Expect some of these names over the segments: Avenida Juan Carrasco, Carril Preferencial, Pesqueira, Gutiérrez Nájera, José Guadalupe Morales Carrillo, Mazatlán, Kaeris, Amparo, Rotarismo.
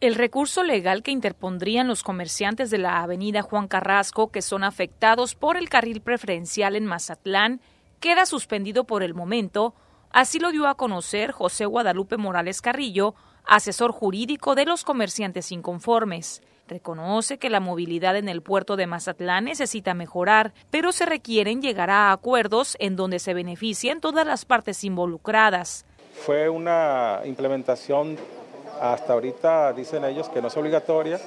El recurso legal que interpondrían los comerciantes de la Avenida Juan Carrasco, que son afectados por el carril preferencial en Mazatlán, queda suspendido por el momento. Así lo dio a conocer José Guadalupe Morales Carrillo, asesor jurídico de los comerciantes inconformes. Reconoce que la movilidad en el puerto de Mazatlán necesita mejorar, pero se requieren llegar a acuerdos en donde se beneficien todas las partes involucradas. Fue una implementación hasta ahorita, dicen ellos, que no es obligatoria,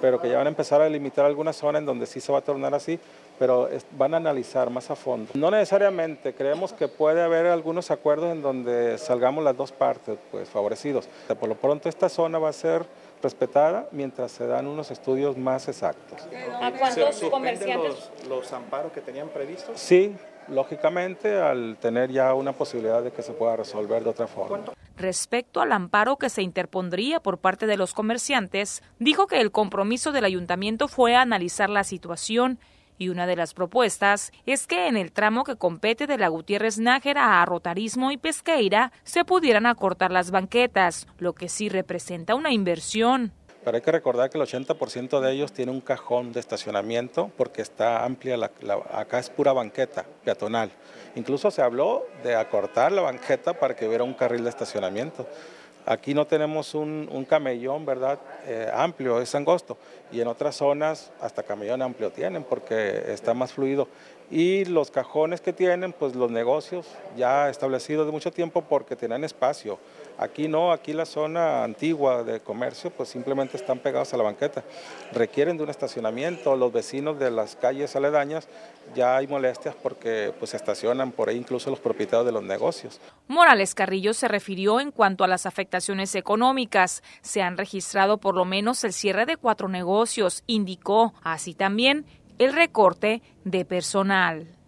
pero que ya van a empezar a delimitar algunas zonas en donde sí se va a tornar así, pero van a analizar más a fondo. No necesariamente, creemos que puede haber algunos acuerdos en donde salgamos las dos partes pues, favorecidos. Por lo pronto esta zona va a ser respetada mientras se dan unos estudios más exactos. ¿A cuántos comerciantes? ¿Los amparos que tenían previstos? Sí, lógicamente, al tener ya una posibilidad de que se pueda resolver de otra forma. Respecto al amparo que se interpondría por parte de los comerciantes, dijo que el compromiso del ayuntamiento fue analizar la situación y una de las propuestas es que en el tramo que compete de la Gutiérrez Nájera a Rotarismo y Pesqueira se pudieran acortar las banquetas, lo que sí representa una inversión. Pero hay que recordar que el 80% de ellos tiene un cajón de estacionamiento porque está amplia, acá es pura banqueta peatonal. Incluso se habló de acortar la banqueta para que hubiera un carril de estacionamiento. Aquí no tenemos un camellón, ¿verdad? Amplio, es angosto. Y en otras zonas hasta camellón amplio tienen porque está más fluido. Y los cajones que tienen, pues los negocios ya establecidos de mucho tiempo porque tienen espacio. Aquí no, aquí la zona antigua de comercio, pues simplemente están pegados a la banqueta. Requieren de un estacionamiento, los vecinos de las calles aledañas ya hay molestias porque pues se estacionan por ahí incluso los propietarios de los negocios. Morales Carrillo se refirió en cuanto a las afectaciones económicas. Se han registrado por lo menos el cierre de 4 negocios, indicó, así también el recorte de personal.